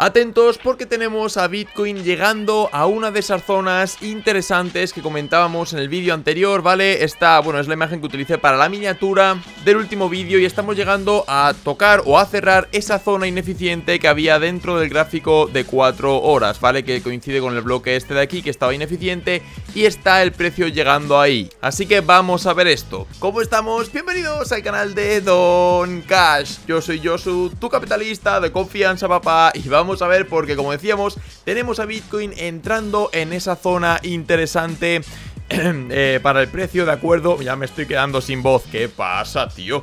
Atentos porque tenemos a Bitcoin llegando a una de esas zonas interesantes que comentábamos en el vídeo anterior, ¿vale? Esta, bueno, es la imagen que utilicé para la miniatura del último vídeo y estamos llegando a tocar o a cerrar esa zona ineficiente que había dentro del gráfico de 4 horas, ¿vale? Que coincide con el bloque este de aquí que estaba ineficiente y está el precio llegando ahí. Así que vamos a ver esto. ¿Cómo estamos? Bienvenidos al canal de Don Cash. Yo soy Josu, tu capitalista de confianza, papá, y vamos a ver, porque como decíamos, tenemos a Bitcoin entrando en esa zona interesante para el precio, ¿de acuerdo? Ya me estoy quedando sin voz. ¿Qué pasa, tío?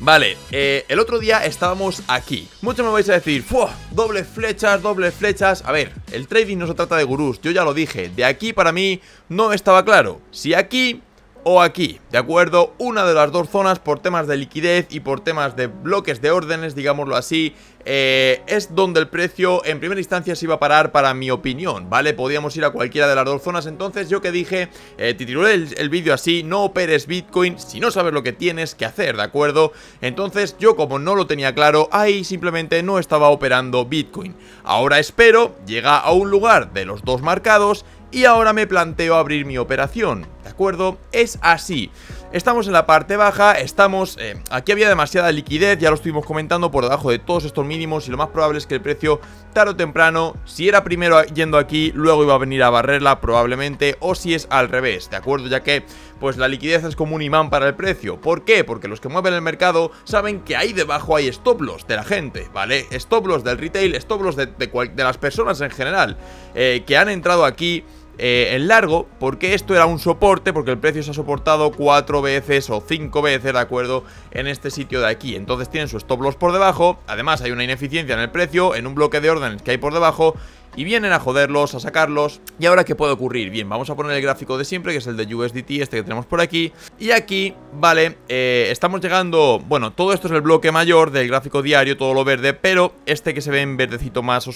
Vale, el otro día estábamos aquí. Muchos me vais a decir, ¡fuah! Dobles flechas, dobles flechas. A ver, el trading no se trata de gurús. Yo ya lo dije, de aquí para mí no estaba claro si aquí o aquí, ¿de acuerdo? Una de las dos zonas, por temas de liquidez y por temas de bloques de órdenes, digámoslo así, es donde el precio en primera instancia se iba a parar, para mi opinión, ¿vale? Podíamos ir a cualquiera de las dos zonas. Entonces yo que dije, titulé el vídeo así: no operes Bitcoin si no sabes lo que tienes que hacer, ¿de acuerdo? Entonces yo, como no lo tenía claro, ahí simplemente no estaba operando Bitcoin. Ahora espero, llega a un lugar de los dos marcados y ahora me planteo abrir mi operación, ¿de acuerdo? Es así. Estamos en la parte baja, estamos... aquí había demasiada liquidez, ya lo estuvimos comentando, por debajo de todos estos mínimos, y lo más probable es que el precio, tarde o temprano, si era primero yendo aquí, luego iba a venir a barrerla probablemente, o si es al revés, ¿de acuerdo? Ya que, pues la liquidez es como un imán para el precio. ¿Por qué? Porque los que mueven el mercado saben que ahí debajo hay stop loss de la gente, ¿vale? Stop loss del retail, stop loss de las personas en general, que han entrado aquí en largo, porque esto era un soporte, porque el precio se ha soportado 4 veces o 5 veces, ¿de acuerdo? En este sitio de aquí. Entonces tienen su stop loss por debajo, además hay una ineficiencia en el precio, en un bloque de órdenes que hay por debajo, y vienen a joderlos, a sacarlos. ¿Y ahora qué puede ocurrir? Bien, vamos a poner el gráfico de siempre, que es el de USDT, este que tenemos por aquí. Y aquí, vale, estamos llegando... Bueno, todo esto es el bloque mayor del gráfico diario, todo lo verde, pero este que se ve en verdecito más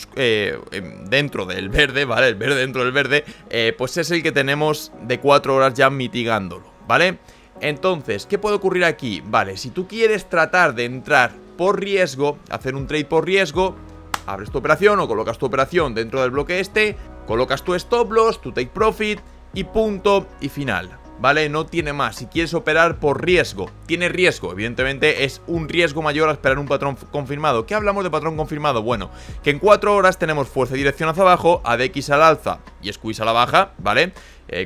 dentro del verde, ¿vale? El verde dentro del verde, pues es el que tenemos de 4 horas ya mitigándolo, ¿vale? Entonces, ¿qué puede ocurrir aquí? Vale, si tú quieres tratar de entrar por riesgo, hacer un trade por riesgo, abres tu operación o colocas tu operación dentro del bloque este, colocas tu stop loss, tu take profit y punto y final, ¿vale? No tiene más. Si quieres operar por riesgo, tiene riesgo, evidentemente es un riesgo mayor a esperar un patrón confirmado. ¿Qué hablamos de patrón confirmado? Bueno, que en 4 horas tenemos fuerza y dirección hacia abajo, ADX al alza y Squeeze a la baja, ¿vale?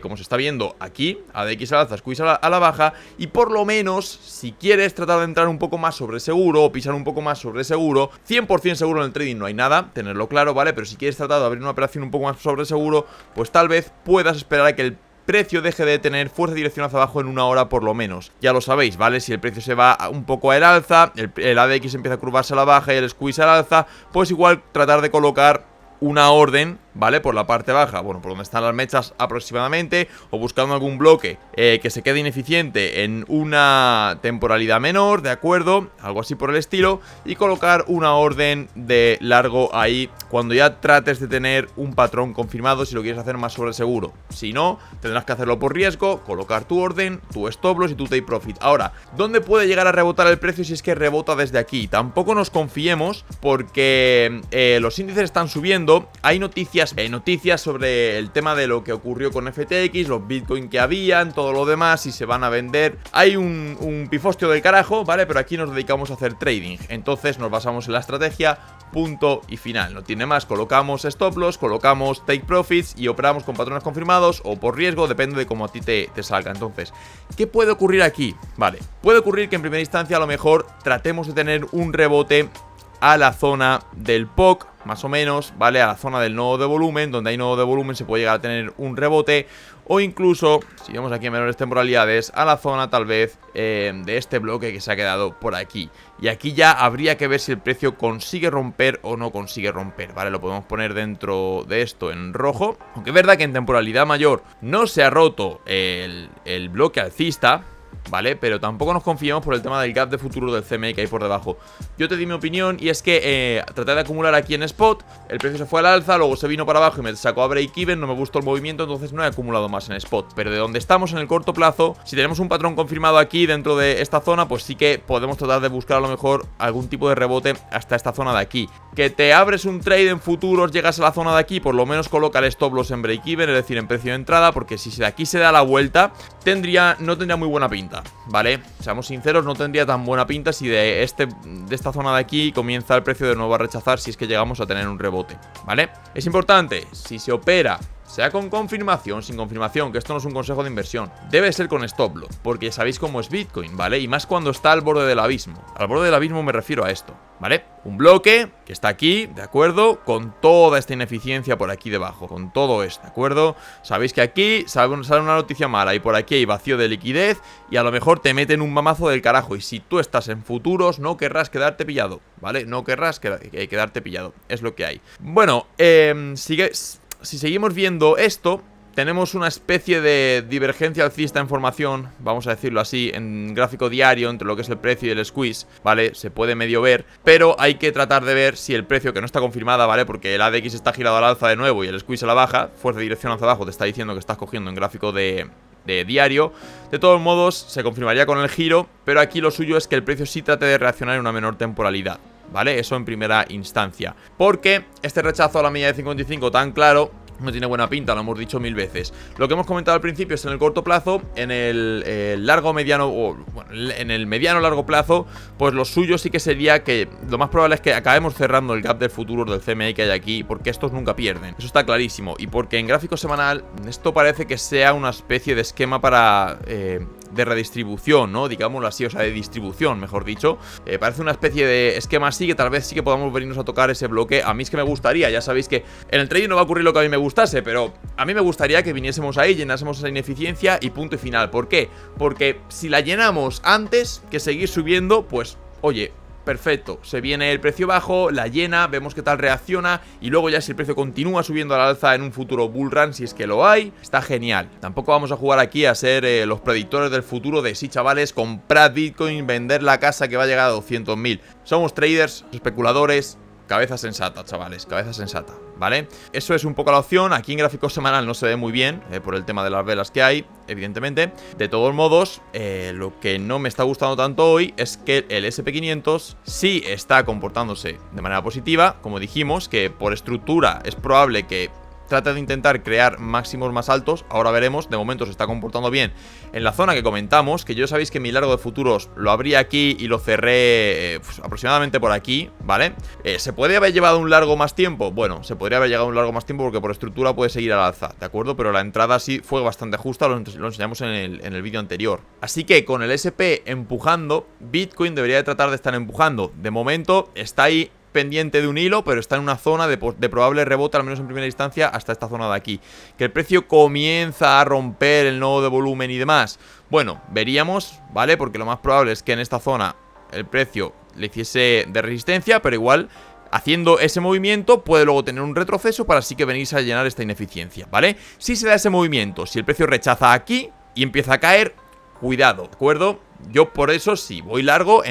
Como se está viendo aquí, ADX al alza, Squeeze a la baja, y por lo menos, si quieres tratar de entrar un poco más sobre seguro o pisar un poco más sobre seguro, 100% seguro en el trading no hay nada, tenerlo claro, ¿vale? Pero si quieres tratar de abrir una operación un poco más sobre seguro, pues tal vez puedas esperar a que el precio deje de tener fuerza y dirección hacia abajo en 1 hora por lo menos. Ya lo sabéis, ¿vale? Si el precio se va un poco al alza, el ADX empieza a curvarse a la baja y el Squeeze al alza, pues igual tratar de colocar una orden, ¿vale? Por la parte baja, bueno, por donde están las mechas aproximadamente, o buscando algún bloque que se quede ineficiente en una temporalidad menor, ¿de acuerdo? Algo así por el estilo, y colocar una orden de largo ahí cuando ya trates de tener un patrón confirmado, si lo quieres hacer más sobre seguro. Si no, tendrás que hacerlo por riesgo, colocar tu orden, tu stop loss y tu take profit. Ahora, ¿dónde puede llegar a rebotar el precio si es que rebota desde aquí? Tampoco nos confiemos porque los índices están subiendo. Hay noticias sobre el tema de lo que ocurrió con FTX, los Bitcoin que habían, todo lo demás, si se van a vender. Hay un pifostio del carajo, ¿vale? Pero aquí nos dedicamos a hacer trading. Entonces nos basamos en la estrategia, punto y final. No tiene más. Colocamos stop loss, colocamos take profits y operamos con patrones confirmados o por riesgo, depende de cómo a ti te salga. Entonces, ¿qué puede ocurrir aquí? Vale, puede ocurrir que en primera instancia a lo mejor tratemos de tener un rebote a la zona del POC, más o menos, ¿vale? A la zona del nodo de volumen, donde hay nodo de volumen se puede llegar a tener un rebote, o incluso, si vemos aquí en menores temporalidades, a la zona tal vez de este bloque que se ha quedado por aquí. Y aquí ya habría que ver si el precio consigue romper o no consigue romper, ¿vale? Lo podemos poner dentro de esto en rojo, aunque es verdad que en temporalidad mayor no se ha roto el bloque alcista, ¿vale? Pero tampoco nos confiamos por el tema del gap de futuro del CME que hay por debajo. Yo te di mi opinión y es que traté de acumular aquí en spot, el precio se fue al alza, luego se vino para abajo y me sacó a break-even, no me gustó el movimiento, entonces no he acumulado más en spot. Pero de donde estamos en el corto plazo, si tenemos un patrón confirmado aquí dentro de esta zona, pues sí que podemos tratar de buscar a lo mejor algún tipo de rebote hasta esta zona de aquí. Que te abres un trade en futuros, llegas a la zona de aquí, por lo menos coloca el stop loss en break-even, es decir, en precio de entrada, porque si de aquí se da la vuelta, no tendría muy buena pinta, ¿vale? Seamos sinceros, no tendría tan buena pinta si de esta zona de aquí comienza el precio de nuevo a rechazar, si es que llegamos a tener un rebote, ¿vale? Es importante, si se opera, sea con confirmación, sin confirmación, que esto no es un consejo de inversión, debe ser con stop loss, porque ya sabéis cómo es Bitcoin, ¿vale? Y más cuando está al borde del abismo. Al borde del abismo me refiero a esto, ¿vale? Un bloque que está aquí, ¿de acuerdo? Con toda esta ineficiencia por aquí debajo, con todo esto, ¿de acuerdo? Sabéis que aquí sale una noticia mala y por aquí hay vacío de liquidez y a lo mejor te meten un mamazo del carajo. Y si tú estás en futuros, no querrás quedarte pillado, ¿vale? No querrás quedarte pillado, es lo que hay. Bueno, sigues. Si seguimos viendo esto, tenemos una especie de divergencia alcista en formación, vamos a decirlo así, en gráfico diario entre lo que es el precio y el squeeze, ¿vale? Se puede medio ver, pero hay que tratar de ver si el precio, que no está confirmada, ¿vale? Porque el ADX está girado al alza de nuevo y el squeeze a la baja, fuerza de dirección hacia abajo, te está diciendo que estás cogiendo en gráfico de diario. De todos modos, se confirmaría con el giro, pero aquí lo suyo es que el precio sí trate de reaccionar en una menor temporalidad, ¿vale? Eso en primera instancia, porque este rechazo a la media de 55 tan claro no tiene buena pinta, lo hemos dicho mil veces. Lo que hemos comentado al principio es en el corto plazo, en el largo mediano, o bueno, en el mediano largo plazo, pues lo suyo sí que sería que lo más probable es que acabemos cerrando el gap del futuro del CME que hay aquí, porque estos nunca pierden, eso está clarísimo, y porque en gráfico semanal esto parece que sea una especie de esquema para... de redistribución, ¿no? Digámoslo así, o sea, de distribución, mejor dicho. Parece una especie de esquema así, que tal vez sí que podamos venirnos a tocar ese bloque. A mí es que me gustaría, ya sabéis que en el trading no va a ocurrir lo que a mí me gustase, pero a mí me gustaría que viniésemos ahí, llenásemos esa ineficiencia y punto y final. ¿Por qué? Porque si la llenamos antes que seguir subiendo, pues, oye... perfecto, se viene el precio bajo, la llena, vemos qué tal reacciona y luego ya si el precio continúa subiendo al alza en un futuro bull run, si es que lo hay, está genial. Tampoco vamos a jugar aquí a ser los predictores del futuro de sí, chavales, comprad Bitcoin, vender la casa que va a llegar a 200.000. Somos traders, especuladores, cabeza sensata, chavales, cabeza sensata, ¿vale? Eso es un poco la opción. Aquí en gráfico semanal no se ve muy bien por el tema de las velas que hay, evidentemente. De todos modos, lo que no me está gustando tanto hoy es que el SP500 sí está comportándose de manera positiva, como dijimos, que por estructura es probable que trata de intentar crear máximos más altos. Ahora veremos, de momento se está comportando bien en la zona que comentamos, que yo sabéis que mi largo de futuros lo abrí aquí y lo cerré aproximadamente por aquí, ¿vale? ¿Se puede haber llevado un largo más tiempo? Bueno, se podría haber llegado un largo más tiempo porque por estructura puede seguir al alza, ¿de acuerdo? Pero la entrada sí fue bastante justa, lo enseñamos en el vídeo anterior. Así que con el SP empujando, Bitcoin debería tratar de estar empujando. De momento está ahí pendiente de un hilo, pero está en una zona de probable rebote, al menos en primera instancia, hasta esta zona de aquí. Que el precio comienza a romper el nodo de volumen y demás, bueno, veríamos, ¿vale? Porque lo más probable es que en esta zona el precio le hiciese de resistencia, pero igual, haciendo ese movimiento, puede luego tener un retroceso para así que venirse a llenar esta ineficiencia, ¿vale? Si se da ese movimiento, si el precio rechaza aquí y empieza a caer, cuidado, ¿de acuerdo? Yo por eso, si voy largo,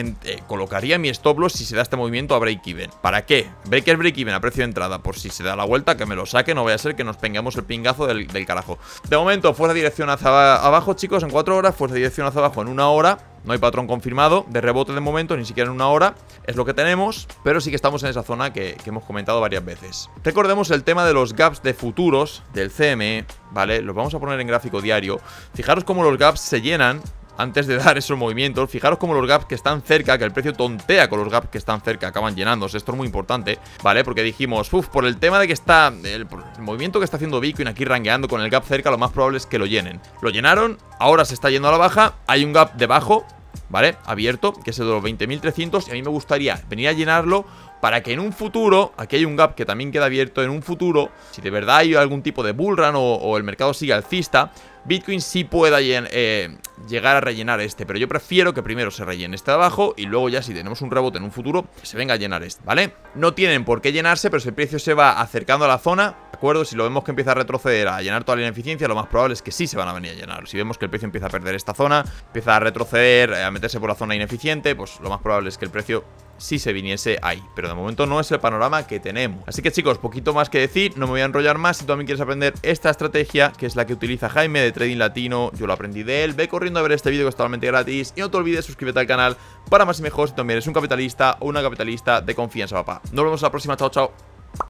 colocaría mi stop loss si se da este movimiento a break-even. ¿Para qué? Break-even a precio de entrada, por si se da la vuelta, que me lo saque, no vaya a ser que nos pengamos el pingazo del carajo. De momento, fuerza de dirección hacia abajo, chicos, en 4 horas, fuerza de dirección hacia abajo en 1 hora. No hay patrón confirmado de rebote de momento, ni siquiera en 1 hora, es lo que tenemos, pero sí que estamos en esa zona que hemos comentado varias veces. Recordemos el tema de los gaps de futuros del CME, ¿vale? Los vamos a poner en gráfico diario. Fijaros cómo los gaps se llenan antes de dar esos movimientos. Fijaros como los gaps que están cerca, que el precio tontea con los gaps que están cerca, acaban llenándose. Esto es muy importante, ¿vale? Porque dijimos, uff, por el tema de que está el movimiento que está haciendo Bitcoin aquí rangueando con el gap cerca, lo más probable es que lo llenen. Lo llenaron, ahora se está yendo a la baja, hay un gap debajo, ¿vale? Abierto, que es el de los 20.300, y a mí me gustaría venir a llenarlo para que en un futuro, aquí hay un gap que también queda abierto, en un futuro, si de verdad hay algún tipo de bull run o el mercado sigue alcista, Bitcoin sí pueda llegar a rellenar este, pero yo prefiero que primero se rellene este de abajo y luego ya si tenemos un rebote en un futuro, se venga a llenar este, ¿vale? No tienen por qué llenarse, pero si el precio se va acercando a la zona, ¿de acuerdo? Si lo vemos que empieza a retroceder, a llenar toda la ineficiencia, lo más probable es que sí se van a venir a llenar. Si vemos que el precio empieza a perder esta zona, empieza a retroceder, a meterse por la zona ineficiente, pues lo más probable es que el precio sí se viniese ahí. Pero de momento no es el panorama que tenemos. Así que chicos, poquito más que decir, no me voy a enrollar más. Si tú también quieres aprender esta estrategia, que es la que utiliza Jaime de Trading Latino, yo lo aprendí de él, ve corriendo a ver este vídeo que es totalmente gratis. Y no te olvides suscríbete al canal para más y mejor si también eres un capitalista o una capitalista de confianza, papá. Nos vemos a la próxima, chao, chao.